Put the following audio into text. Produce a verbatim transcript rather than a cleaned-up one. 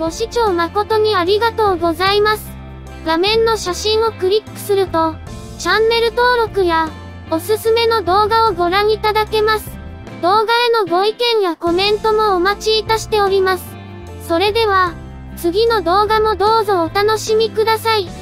ご視聴誠にありがとうございます。画面の写真をクリックすると、チャンネル登録や、おすすめの動画をご覧いただけます。動画へのご意見やコメントもお待ちいたしております。それでは、次の動画もどうぞお楽しみください。